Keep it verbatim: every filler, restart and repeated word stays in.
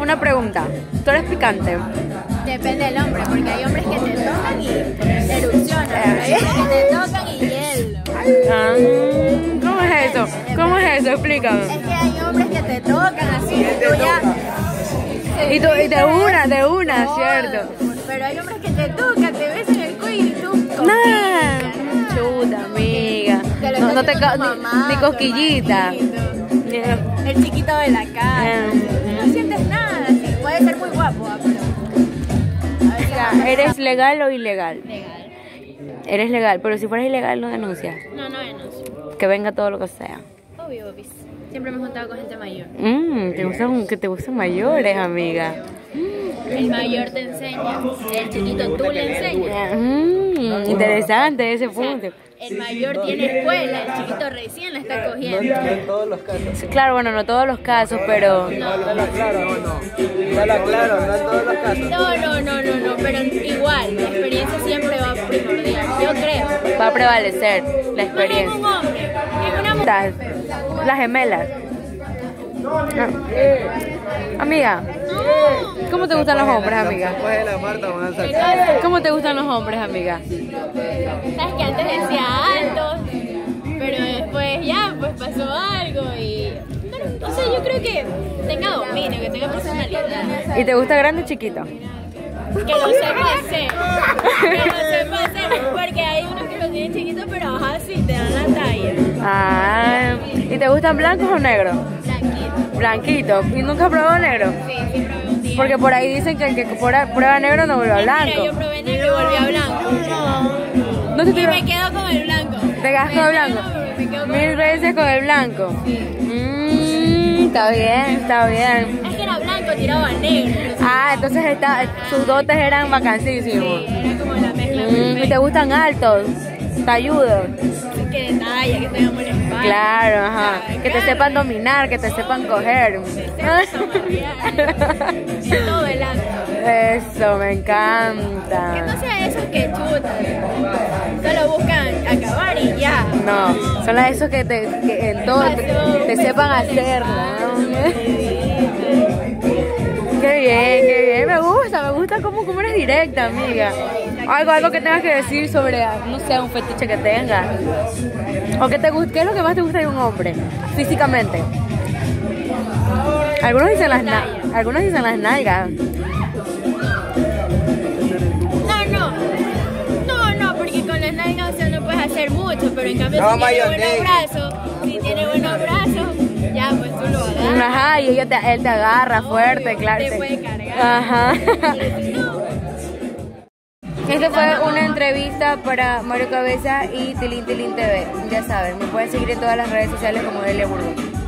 Una pregunta, ¿tú eres picante? Depende del hombre, porque hay hombres que te tocan y te erupcionan, hay hombres que te tocan y hielo. Ah, ¿cómo es eso? ¿Cómo es eso? Explícame. Es que hay hombres que te tocan así y tú ya... Y, tú, y de una, de una, no, ¿cierto? Pero hay hombres que te tocan, te besan el cuello y tú... Nada, chuta, amiga. No, no te mamá, ni, ni cosquillita. Yeah. El chiquito de la cara. Yeah. No sientes nada, sí. Puede ser muy guapo, pero... A ver, ya, ¿eres legal o ilegal? Legal. Eres legal, pero si fueras ilegal no denuncias. No, no denuncio. Que venga todo lo que sea. Obvio, obvio. Siempre me he juntado con gente mayor. Mm, ¿te gustan, que te gustan mayores, amiga? El mayor te enseña, el chiquito tú le enseñas. Mm, interesante ese punto. O sea, el mayor tiene escuela, el chiquito recién la está cogiendo. No, no en todos los casos. Claro, bueno, no todos los casos, pero... No, no, no, claro, no, no, claro, no en todos los casos. No, no, no, no, no, pero igual, la experiencia siempre va a primordial, yo creo. Va a prevalecer la experiencia. No, no, no, no, no, no, no. Las gemelas. No. Amiga, ¿cómo te gustan los hombres, amiga? ¿Cómo te gustan los hombres, amiga? Sabes que antes decía altos, pero después ya, pues pasó algo y... Bueno, o sea, yo creo que tenga dominio, que tenga personalidad. ¿Y te gusta grande o chiquito? Que lo sepa hacer, que lo sepa hacer, porque hay unos que lo tienen chiquito, pero ajá, sí, te dan la talla. Ah, ¿y te gustan blancos o negros? Blanquito. ¿Y nunca has probado negro? Sí, sí probé un día. Porque por ahí dicen que el que prueba negro no vuelve a blanco. Yo probé negro y volví a blanco. No. ¿No te y me quedo con el blanco? ¿Te quedas con el blanco? Me quedo con mil veces con el blanco. Sí. Mmm, está bien, está bien. Es que era blanco, tiraba negro. Ah, entonces está, sus dotes eran vacancísimos. Sí, era como la mezcla. Mm, ¿y te gustan altos? ¿Te ayudo? Que detalla, que tengan buena espalda. Claro, ajá. Claro, que te claro. sepan dominar, que te no, sepan coger. Que te sepan tomar, en todo el acto. Eso, me encanta. Que no sea esos que chutan, solo buscan acabar y ya. No, son las esos que, te, que en todo te, te sepan hacerlo. Qué bien, qué bien. Me gusta, me gusta cómo, cómo eres directa, amiga. Algo, algo que tengas que decir sobre, no sé, un fetiche que tengas. O que te guste, ¿qué es lo que más te gusta de un hombre? Físicamente. Algunos dicen las, na algunos dicen las nalgas. No, no. No, no, porque con las nalgas, o sea, no puedes hacer mucho, pero en cambio no, si tiene buenos brazos, si tiene buenos brazos, ya pues tú lo agarras. Ajá, y ella te, él te agarra fuerte, claro. Te puede cargar. Ajá. Esta fue una entrevista para Mario Cabezas y Tilín Tilín T V. Ya saben, me pueden seguir en todas las redes sociales como Delia Burgos.